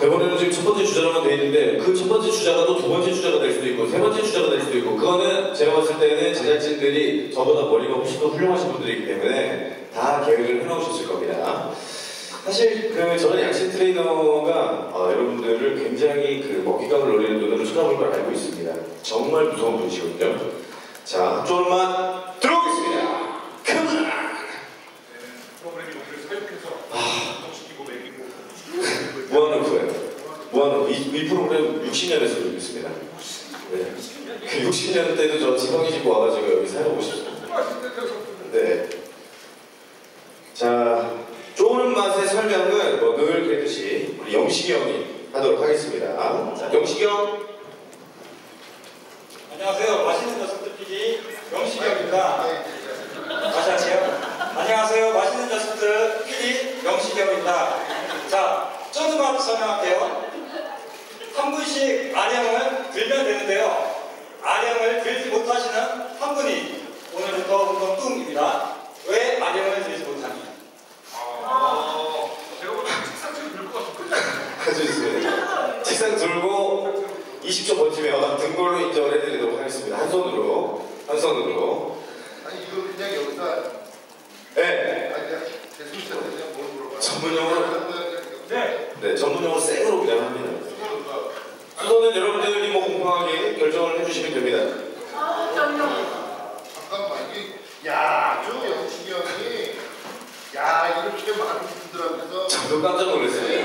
대본에는 지금 첫 번째 주자라고 돼 있는데 그 첫 번째 주자가 또 두 번째 주자가 될 수도 있고 세 번째 주자가 될 수도 있고 그거는 제가 봤을 때는 제작진들이 저보다 머리가 훨씬 더 훌륭하신 분들이기 때문에 다 계획을 해놓으셨을 겁니다. 사실 그 저는 양치 트레이너가 여러분들을 굉장히 그 먹잇감을 노리는 눈으로 쳐다볼 걸 알고 있습니다. 정말 무서운 분이시거든요. 자, 합조만 들어오겠습니다. 컴온! 무한오프예요. 무한오프. 이 프로그램 60년에서 들어있습니다. 네. 그 60년 때도 저 지방이 짓고 와가지고 여기 살아보고 싶습니다. 네. 자, 좋은 맛의 설명은 뭐 늘 그랬듯이 우리 영식이 형이 하도록 하겠습니다. 자, 영식이 형. 안녕하세요. 맛있는 녀석들 PD 영식이 형입니다. 다시 할게요. 안녕하세요. 맛있는 녀석들 PD 영식이 형입니다. 자, 쪼그만 설명할게요. 한 분씩 아령을 들면 되는데요. 아령을 들지 못하시는 한 분이 오늘부터 운동 뚱입니다. 왜 아령을 들지 못하니? 제가 오늘 책상 좀 들고 가서 끝내주세요. 책상 들고 20초 버티면 등골로 인정을 해드리도록 하겠습니다. 한 손으로. 한 손으로. 아니, 이거 그냥 여기다. 네. 아니, 제 손으로 그냥 뭘 물어봐요. 전문용어로. 네. 네, 전문용어로 생으로 그냥 합니다. 수도는 여러분들이 뭐 공평하게 결정을 해주시면 됩니다. 아, 잠깐만, 이게, 야, 저 영식이 형이, 야, 이렇게 많은 분들하고서. 저도 깜짝 놀랐어요.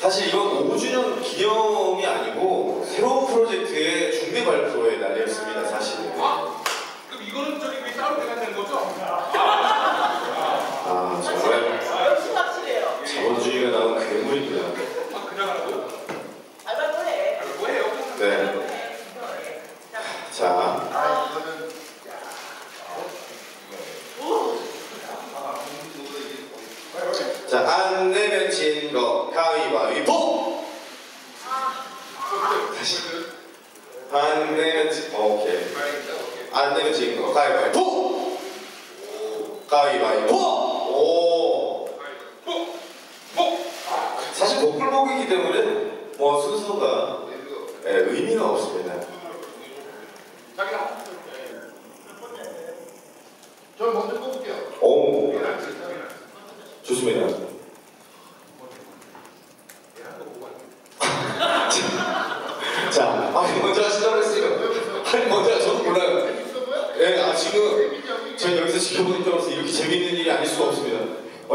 사실 이건 5주년 기념이 아니고, 새로운 프로젝트의 준비 발표의 날이었습니다, 사실. 아, 그럼 이거는 저기 왜 따로 계산되는 거죠? 아, 정말 자본주의가 나온 괴물입니다. 아, 그냥 하라고? 알바도 해. 알바도 해요? 네. 자. 아, 이거는. 야. 자, 안 내면 진 거 가위바위보! 다시. 안 내면 진, 오케이. 안 내면 진 거 가위바위보! 가위바위보! 사실 복불복이기 때문에 뭐 순서가 네, 의미가 없습니다. 저 먼저 뽑을게요. 오, 좋습니다. 자, 아니 먼저 하시라고 했어요. 아니 먼저 저도 몰라요. 예, 네, 아 지금 저희 여기서 지켜보는 입장으로서 이렇게 재밌는 일이 아닐 수가 없습니다.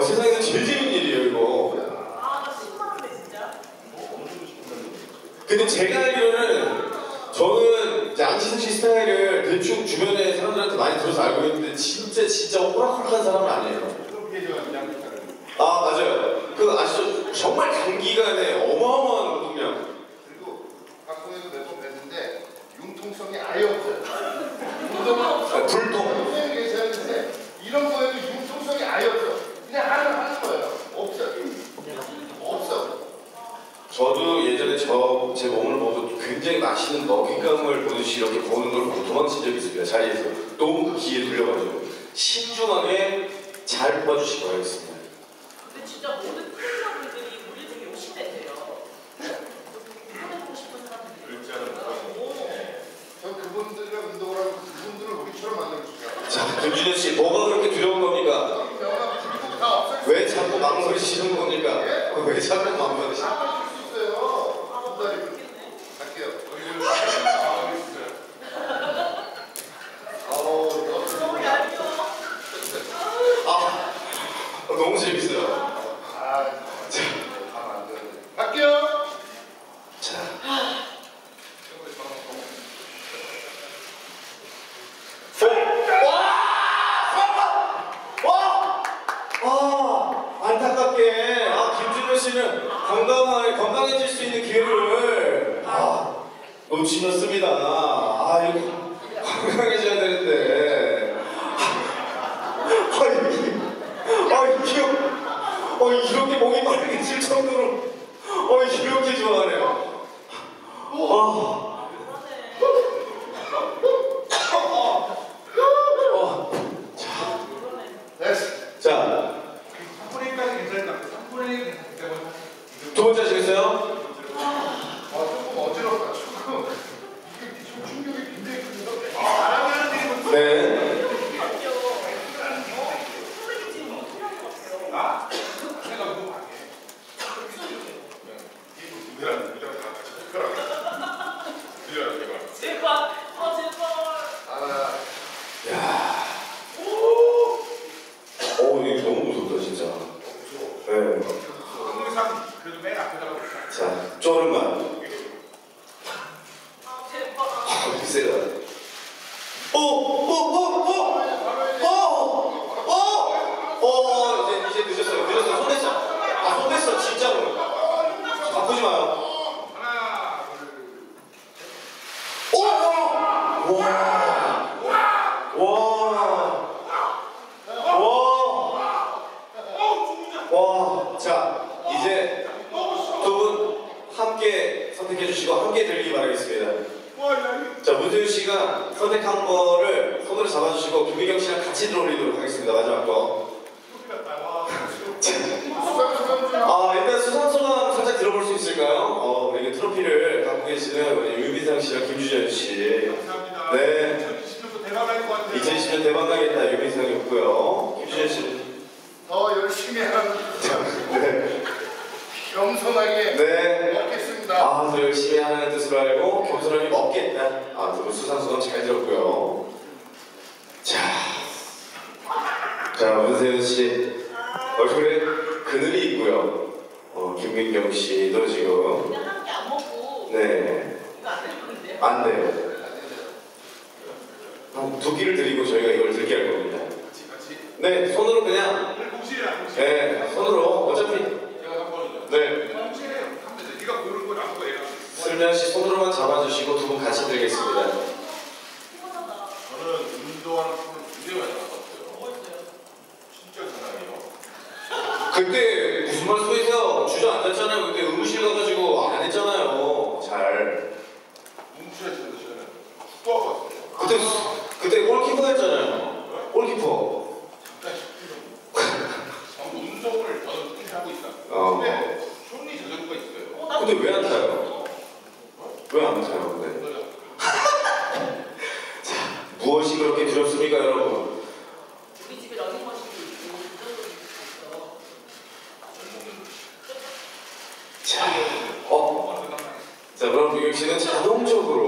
세상에서 제일 재밌는 일이에요, 이거. 아, 나 10만원대 진짜. 근데 제가 알기로는 저는 양치승 씨 스타일을 대충 주변에 사람들한테 많이 들어서 알고 있는데 진짜 호락호락한 사람은 아니에요. 아, 맞아요. 그 아시죠? 정말 단기간에 어마어마한 운동량. 그리고 박동에도 몇 번 뵀는데 융통성이 아예 없어요. 아, 불통. 이런 거에도 융통성이 아예 없어요. 그냥 하는 거예요. 없어요. 없어요. 저도 예전에 제 몸을 보고 굉장히 맛있는 먹잇감을 보듯이 이렇게 보는 걸 보고 도망친 적이 있습니다. 자리에서. 너무 그 기회에 돌려가지고. 신중하게 잘 뽑아주시기 바라겠습니다. 근데 진짜 모든 프로그램들이 우리 되게 욕심내세요. 하고 싶은 사람들이. 전 그분들이랑 운동을 하고 그분들을 우리처럼 만들어주세요. 자, 김준현 씨, 뭐가 그렇게 두려운 겁니까? 왜 자꾸 망설이시는 겁니까? 왜 자꾸 망설이시는 겁니까? 아, 너무 재밌어요. 자, 갈게요. 자. 씨는 건강해질 수 있는 기회를 놓치셨습니다. 아, 이거 건강해져야 되는데. 이렇게 목이 빠르게질 정도로 이렇게 좋아하네요. 자, 3분의 1까지 괜찮을까? 3분의 1 이제 늦었어요. 손댔어. 손댔어. 진짜로. 바꾸지 마요. 하나, 둘, 셋. 오! 와. 자, 이제 두 분 함께 선택해 주시고 함께 들기 바라겠습니다. 자, 문세윤 씨가 선택한 거를 손으로 잡아주시고 김민경 씨랑 같이 들어올리도록 하겠습니다. 마지막 거. 일단 수상소감 살짝 들어볼 수 있을까요? 우리 트로피를 갖고 계시는 우리 유민상 씨랑 김주재 씨. 감사합니다. 네. 2020년도 대박 날 것 같아요. 2020년 대박 나겠다. 유민상이었고요. 김주재 씨. 더 열심히 하는. 네. 겸손하게. 네. 먹겠습니다. 더 열심히 하는 뜻으로 알고 겸손하게 먹겠다. 두 분 수상소감 잘 들었고요. 자, 문세윤 씨 얼굴에 그늘이 있고요. 김민경 씨도 지금. 그냥 한 개 안 먹고. 네. 이거 안 될 건데요? 안 돼요. 두 끼를 드리고 저희가 이걸 들게 할 겁니다. 같이. 네, 손으로 그냥. 네, 손으로 어차피. 네. 네가 고른 건 안 거예요. 슬미아 씨 손으로만 잡아주시고 두 분 같이 들겠습니다. 저는 운동하는 분을 굉장히 많이 봤어요. 진짜 장난이에요. 그때 무슨 말 소리세요? 주저앉았잖아요. 그때 의무실 가가지고 안 했잖아요. 잘. 응무실에 들으셨잖아요. 축구하고 왔어요. 그때 골키퍼 했잖아요. 네? 골키퍼. 잠깐 10kg. 운동을 저는 그렇게 하고 있다. 근데 손이 저절로가 있어요. 근데 왜 안 타요? 왜 안 타요? 근데 자, 무엇이 그렇게 두렵습니까, 여러분? 우리 집에 러닝머신도 있고 운전도 있어. 자, 그럼 민경 씨는 자동적으로.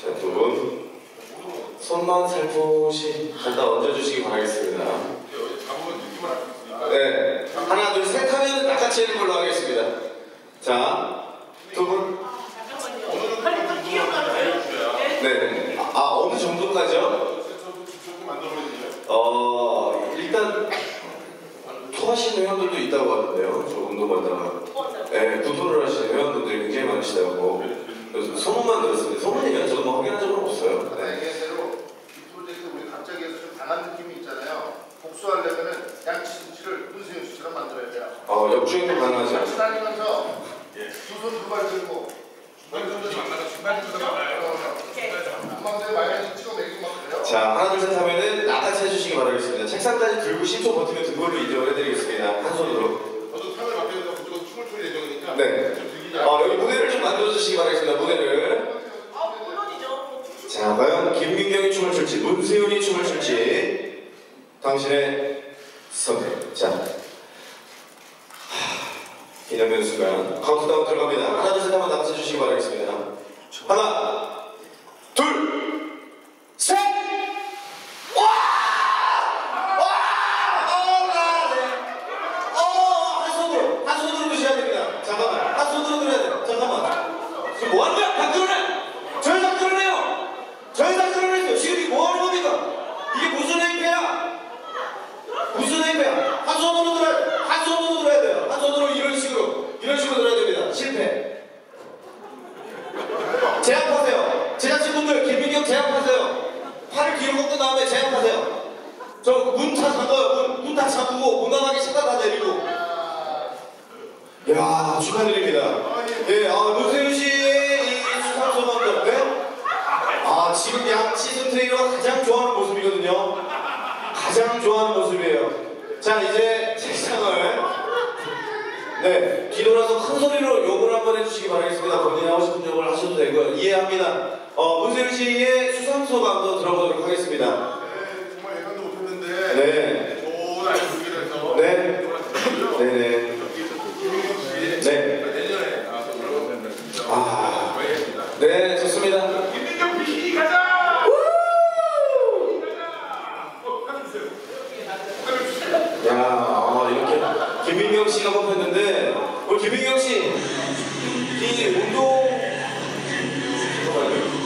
자, 두 분 손만 살포시 갖다 얹어주시기 바라겠습니다. 네, 하나 둘 셋 하면 다 같이 하는 걸로 하겠습니다. 자, 두 분. 네. 어느 정도까지요? 일단 토하시는 회원들도 있다고 하던데요. 저 운동하다가. 네, 구토를 하시는 회원분들이 굉장히 많으시다고. 그래서 소문만 들었습니다. 소문이면 저도 뭐 확인한 적은 없어요. 네. 복수하려면은 양치승 씨를 문세윤 씨처럼 만들어야 돼요. 역주행도 가능하지 않아요. 다니면서 두 손 두 발 들고 중간에 말까지 찍어내고 막 그래요. 자, 하나 둘 셋 하면은 나같이 해주시기 바라겠습니다. 책상까지 들고 10초 버티면 등골로 인정을 해드리겠습니다. 한 손으로. 저도 상을 맡겨서 그쪽은 춤을 출 예정이니까. 네. 여기 무대를 좀 만들어주시기 바라겠습니다. 무대를. 물론이죠. 자, 과연 김민경이 춤을 출지 문세윤이 춤을 출지. 당신의 선택. 자, 기념되는 순간 카운트다운 들어갑니다. 하나 둘 셋 한번 다 같이 해주시기 바라겠습니다. 하나 둘 셋. 한 손으로 드셔야 됩니다. 잠깐만, 한 손으로 드려야 돼요. 잠깐만, 지금 뭐 하는 거야? 다 끌어내. 저희 다 끌어내요. 지금 이게 뭐 하는 겁니까? 이게 무슨 행패야? 한 손으로 들어야 돼요. 한 손으로 이런 식으로 들어야 됩니다. 실패. 제압하세요. 제작진분들 김민경 제압하세요. 팔을 뒤로 꺾은 다음에 제압하세요. 저 문 다 잠궈요. 문 다 잠그고 온당하게 식단 다 내리고. 이야, 축하드립니다. 예, 문세윤 씨의 이 수상소감들. 네? 지금 양치승 트레이너가 가장 좋아하는 모습이거든요. 가장 좋아하는 모습이에요. 자, 이제 책상을 뒤돌아서 큰 소리로 욕을 한번 해주시기 바라겠습니다. 본인이 하고 싶은 욕을 하셔도 되고요. 이해합니다. 문세윤 씨의 수상소감도 들어보도록 하겠습니다. 네, 정말 예상도 못했는데. 네. 좋은 아이돌이라 해서. 네. 네네. 김민경 씨. 네. 내년에 나와서 올라가겠습니다. 네, 좋습니다. 김민경 씨가 뽑혔는데, 우리 김민경 씨, 이 운동. 잠깐만요.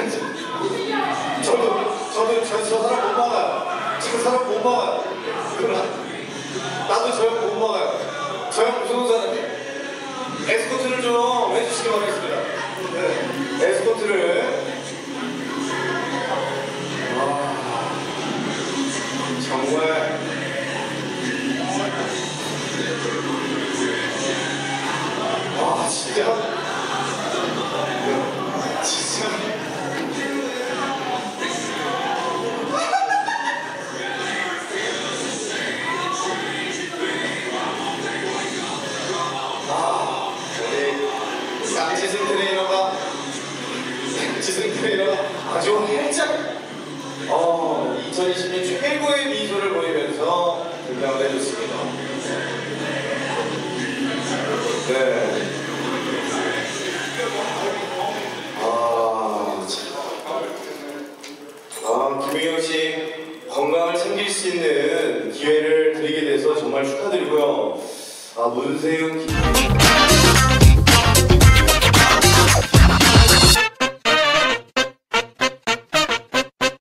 아시겠지? 저도 저 사람 못 막아요. 지금 사람 못 막아요. 나도 저 형 못 막아요. 저 형 무서운 사람이에요. 에스코트를 좀 해주시기 바라겠습니다. 네. 에스코트를. 정말 와 진짜 아 우리 양치승 트레이너가 아주 활짝 2020년 최고의 미소를 보이면서 등장을 해줬습니다. 네. 김민경 씨 건강을 챙길 수 있는 기회를 드리게 돼서 정말 축하드리고요. 문세윤